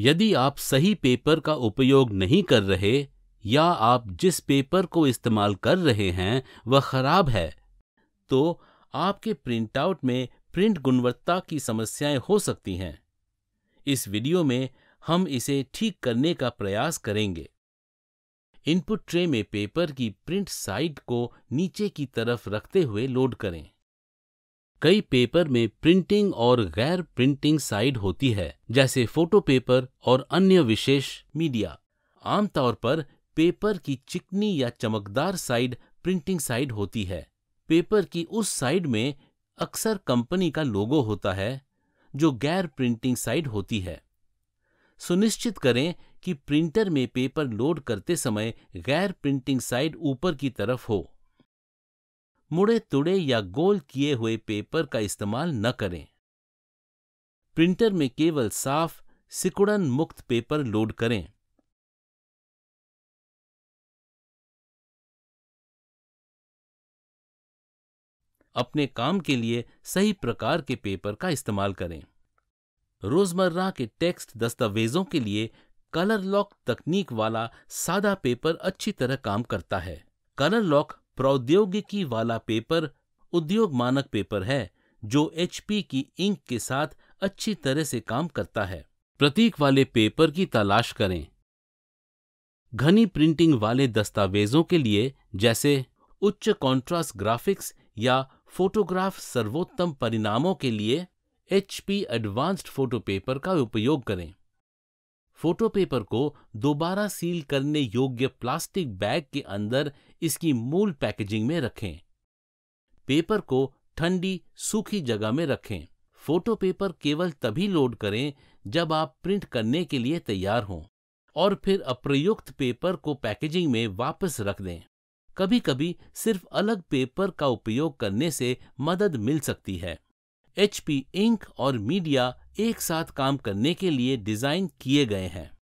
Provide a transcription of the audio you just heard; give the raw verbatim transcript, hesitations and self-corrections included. यदि आप सही पेपर का उपयोग नहीं कर रहे या आप जिस पेपर को इस्तेमाल कर रहे हैं वह खराब है, तो आपके प्रिंटआउट में प्रिंट गुणवत्ता की समस्याएं हो सकती हैं। इस वीडियो में हम इसे ठीक करने का प्रयास करेंगे। इनपुट ट्रे में पेपर की प्रिंट साइड को नीचे की तरफ रखते हुए लोड करें। कई पेपर में प्रिंटिंग और गैर प्रिंटिंग साइड होती है, जैसे फोटो पेपर और अन्य विशेष मीडिया। आमतौर पर पेपर की चिकनी या चमकदार साइड प्रिंटिंग साइड होती है। पेपर की उस साइड में अक्सर कंपनी का लोगो होता है जो गैर प्रिंटिंग साइड होती है। सुनिश्चित करें कि प्रिंटर में पेपर लोड करते समय गैर प्रिंटिंग साइड ऊपर की तरफ हो। मुड़े तुड़े या गोल किए हुए पेपर का इस्तेमाल न करें। प्रिंटर में केवल साफ सिकुड़न मुक्त पेपर लोड करें। अपने काम के लिए सही प्रकार के पेपर का इस्तेमाल करें। रोजमर्रा के टेक्स्ट दस्तावेजों के लिए कलर लॉक तकनीक वाला सादा पेपर अच्छी तरह काम करता है। कलर लॉक प्रौद्योगिकी वाला पेपर उद्योग मानक पेपर है जो एचपी की इंक के साथ अच्छी तरह से काम करता है। प्रतीक वाले पेपर की तलाश करें। घनी प्रिंटिंग वाले दस्तावेजों के लिए जैसे उच्च कॉन्ट्रास्ट ग्राफिक्स या फोटोग्राफ सर्वोत्तम परिणामों के लिए एचपी एडवांस्ड फोटो पेपर का उपयोग करें। फोटो पेपर को दोबारा सील करने योग्य प्लास्टिक बैग के अंदर इसकी मूल पैकेजिंग में रखें। पेपर को ठंडी सूखी जगह में रखें। फोटो पेपर केवल तभी लोड करें जब आप प्रिंट करने के लिए तैयार हों और फिर अप्रयुक्त पेपर को पैकेजिंग में वापस रख दें। कभी कभी सिर्फ अलग पेपर का उपयोग करने से मदद मिल सकती है। एचपी इंक और मीडिया एक साथ काम करने के लिए डिज़ाइन किए गए हैं।